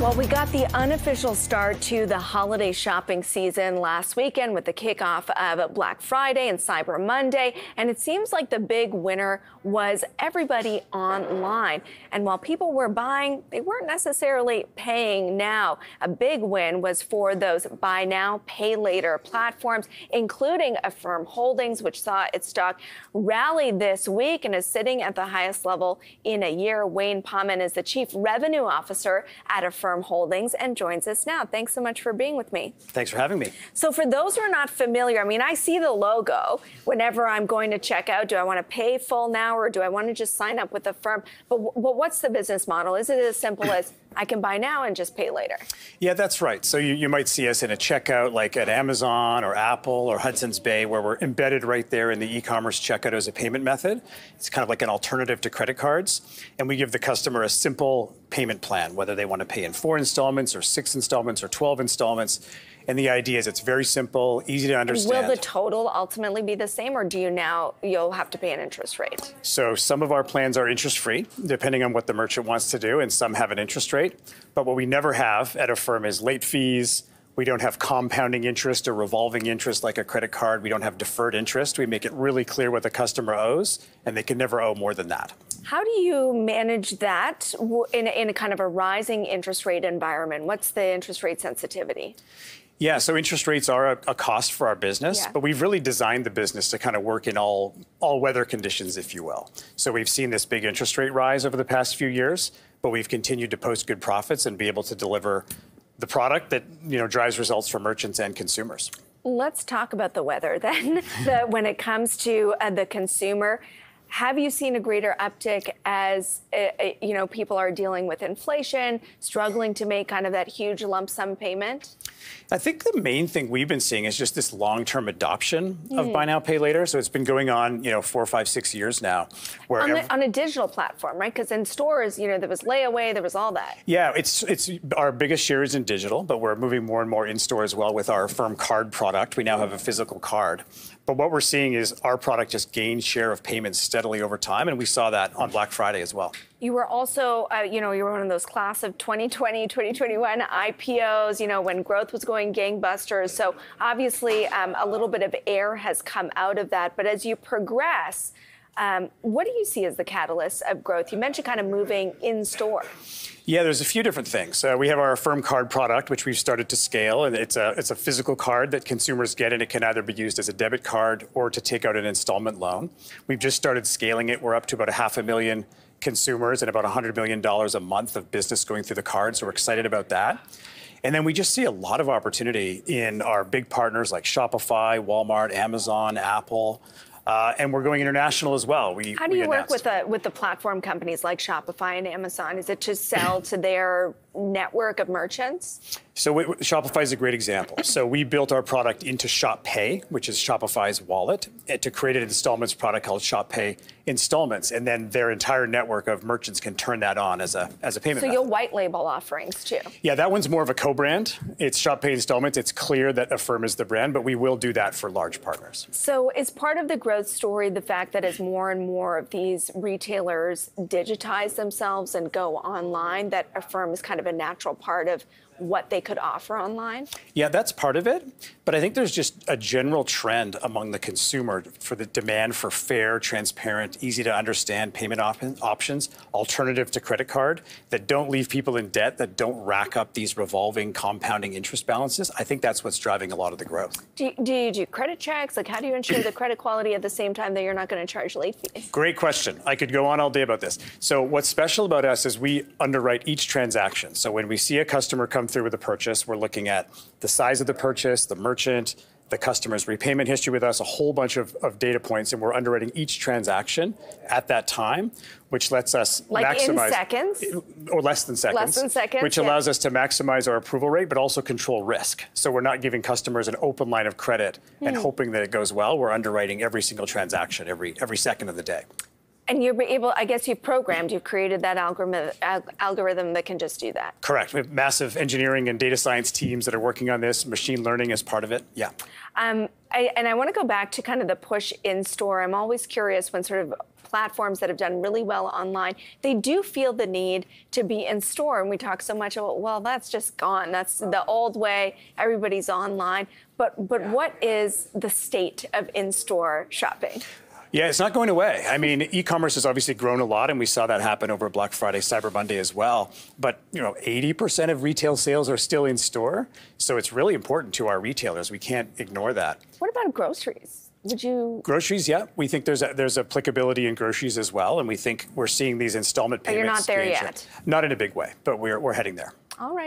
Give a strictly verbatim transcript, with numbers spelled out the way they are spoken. Well, we got the unofficial start to the holiday shopping season last weekend with the kickoff of Black Friday and Cyber Monday. And it seems like the big winner was everybody online. And while people were buying, they weren't necessarily paying now. A big win was for those buy now, pay later platforms, including Affirm Holdings, which saw its stock rally this week and is sitting at the highest level in a year. Wayne Pommen is the Chief Revenue Officer at Affirm Holdings and joins us now. Thanks so much for being with me. Thanks for having me. So for those who are not familiar, I mean, I see the logo whenever I'm going to check out. Do I want to pay full now or do I want to just sign up with Affirm? But what's the business model? Is it as simple as I can buy now and just pay later? Yeah, that's right. So you, you might see us in a checkout like at Amazon or Apple or Hudson's Bay, where we're embedded right there in the e-commerce checkout as a payment method. It's kind of like an alternative to credit cards. And we give the customer a simple payment plan, whether they want to pay in four installments or six installments or twelve installments. And the idea is it's very simple, easy to understand. And will the total ultimately be the same, or do you now, you'll have to pay an interest rate? So some of our plans are interest-free, depending on what the merchant wants to do, and some have an interest rate. But what we never have at Affirm is late fees. We don't have compounding interest or revolving interest like a credit card. We don't have deferred interest. We make it really clear what the customer owes, and they can never owe more than that. How do you manage that in, in a kind of a rising interest rate environment? What's the interest rate sensitivity? Yeah, so interest rates are a, a cost for our business, yeah. But we've really designed the business to kind of work in all, all weather conditions, if you will. So we've seen this big interest rate rise over the past few years, but we've continued to post good profits and be able to deliver the product that, you know, drives results for merchants and consumers. Let's talk about the weather then. the, when it comes to uh, the consumer, have you seen a greater uptick as, uh, you know, people are dealing with inflation, struggling to make kind of that huge lump sum payment? I think the main thing we've been seeing is just this long-term adoption mm. of buy now, pay later. So it's been going on, you know, four, five, six years now. Where on, the, on a digital platform, right? Because in stores, you know, there was layaway, there was all that. Yeah, it's it's our biggest share is in digital, but we're moving more and more in store as well with our Affirm Card product. We now have a physical card. But what we're seeing is our product just gained share of payments steadily over time, and we saw that on Black Friday as well. You were also, uh, you know, you were one of those class of twenty twenty, twenty twenty-one I P Os, you know, when growth was going gangbusters. So obviously um, a little bit of air has come out of that. But as you progress, um, what do you see as the catalyst of growth? You mentioned kind of moving in store. Yeah, there's a few different things. Uh, we have our Affirm Card product, which we've started to scale, and it's a it's a physical card that consumers get, and it can either be used as a debit card or to take out an installment loan. We've just started scaling it. We're up to about a half a million consumers and about one hundred million dollars a month of business going through the card, so we're excited about that. And then we just see a lot of opportunity in our big partners like Shopify, Walmart, Amazon, Apple. Uh, and we're going international as well. We, How do you we work with the, with the platform companies like Shopify and Amazon? Is it to sell to their network of merchants? So we, Shopify is a great example. So we built our product into Shop Pay, which is Shopify's wallet, to create an installments product called Shop Pay Installments. And then their entire network of merchants can turn that on as a, as a payment So method. You'll white label offerings too. Yeah, that one's more of a co-brand. It's Shop Pay Installments. It's clear that Affirm is the brand, but we will do that for large partners. So is part of the growth story the fact that as more and more of these retailers digitize themselves and go online, that Affirm is kind of a natural part of what they could offer online? Yeah, that's part of it. But I think there's just a general trend among the consumer for the demand for fair, transparent, easy to understand payment op options, alternative to credit card, that don't leave people in debt, that don't rack up these revolving compounding interest balances. I think that's what's driving a lot of the growth. Do you do, you do credit checks? Like, how do you ensure the credit quality at the same time that you're not going to charge late fees? Great question. I could go on all day about this. So what's special about us is we underwrite each transaction. So when we see a customer come through with a purchase, we're looking at the size of the purchase, the merchant, the customer's repayment history with us, a whole bunch of, of data points, and we're underwriting each transaction at that time, which lets us like maximize- in seconds? Or less than seconds. Less than seconds, Which yeah. allows us to maximize our approval rate, but also control risk. So we're not giving customers an open line of credit hmm. and hoping that it goes well. We're underwriting every single transaction, every, every second of the day. And you're able, I guess you've programmed, you've created that algorithm, algorithm that can just do that. Correct. We have massive engineering and data science teams that are working on this. Machine learning is part of it. Yeah. Um, I, and I want to go back to kind of the push in store. I'm always curious when sort of platforms that have done really well online, they do feel the need to be in store. And we talk so much about, well, that's just gone. That's the old way. Everybody's online. But, but yeah. what is the state of in-store shopping? Yeah, it's not going away. I mean, e-commerce has obviously grown a lot, and we saw that happen over Black Friday, Cyber Monday as well. But, you know, eighty percent of retail sales are still in store. So it's really important to our retailers. We can't ignore that. What about groceries? Would you... Groceries, yeah. We think there's a, there's applicability in groceries as well. And we think we're seeing these installment payments. But you're not there yet. Not in a big way, but we're, we're heading there. All right.